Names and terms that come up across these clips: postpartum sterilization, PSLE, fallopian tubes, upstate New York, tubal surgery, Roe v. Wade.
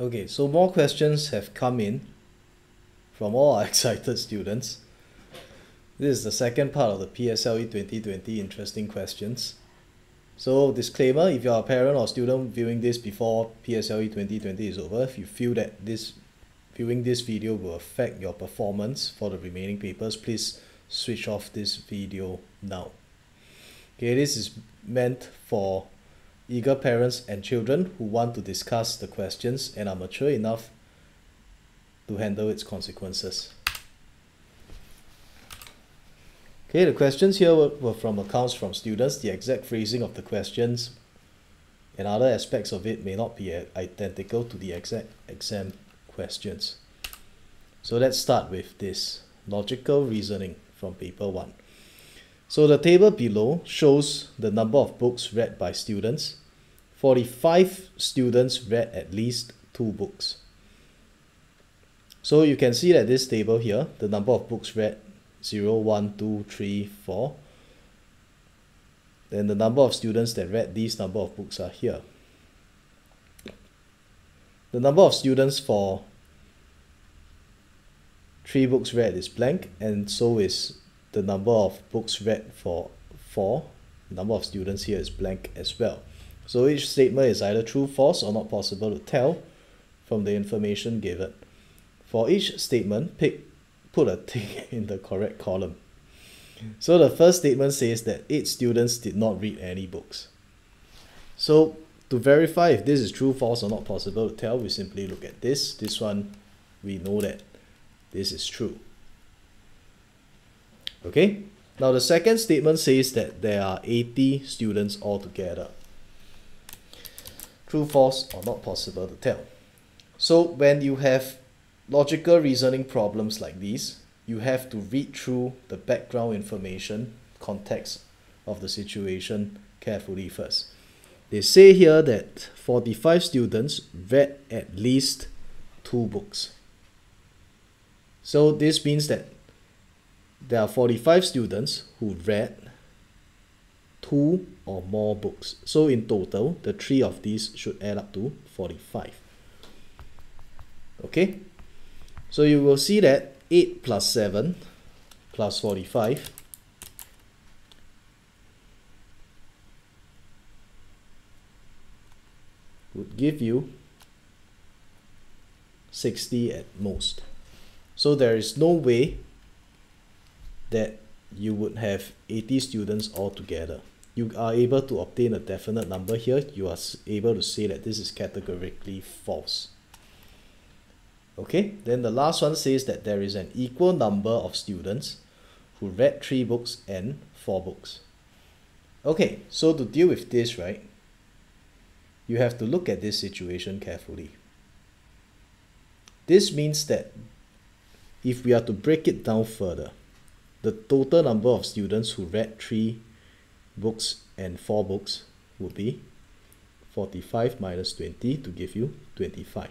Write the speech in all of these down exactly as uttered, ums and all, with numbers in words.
Okay, so more questions have come in from all our excited students. This is the second part of the P S L E twenty twenty interesting questions. So disclaimer, if you're a parent or student viewing this before P S L E twenty twenty is over, if you feel that this viewing this video will affect your performance for the remaining papers, please switch off this video now. Okay, this is meant for eager parents and children who want to discuss the questions and are mature enough to handle its consequences. Okay, the questions here were, were from accounts from students. The exact phrasing of the questions and other aspects of it may not be identical to the exact exam questions. So let's start with this logical reasoning from paper one. So the table below shows the number of books read by students. forty-five students read at least two books. So you can see that this table here, the number of books read zero, one, two, three, four. Then the number of students that read these number of books are here. The number of students for three books read is blank, and so is the number of books read for four. The number of students here is blank as well. So each statement is either true, false, or not possible to tell from the information given. For each statement, pick put a tick in the correct column. So the first statement says that eight students did not read any books. So to verify if this is true, false, or not possible to tell, we simply look at this. This one, we know that this is true. Okay, now the second statement says that there are eighty students altogether. True, false, or not possible to tell. So when you have logical reasoning problems like these, you have to read through the background information, context of the situation carefully first. They say here that forty-five students read at least two books. So this means that there are forty-five students who read two or more books. So in total, the three of these should add up to forty-five. Okay, so you will see that eight plus seven plus forty-five would give you sixty at most. So there is no way that you would have eighty students altogether. You are able to obtain a definite number here. You are able to say that this is categorically false. Okay, then the last one says that there is an equal number of students who read three books and four books. Okay, so to deal with this, right, you have to look at this situation carefully. This means that if we are to break it down further, the total number of students who read three books and four books would be forty-five minus twenty to give you twenty-five.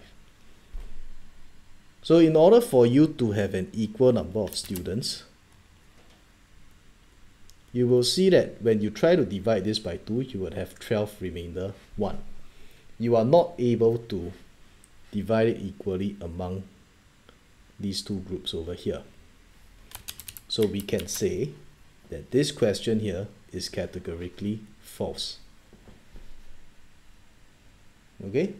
So in order for you to have an equal number of students, you will see that when you try to divide this by two, you would have twelve remainder one. You are not able to divide it equally among these two groups over here. So we can say that this question here is categorically false. Okay?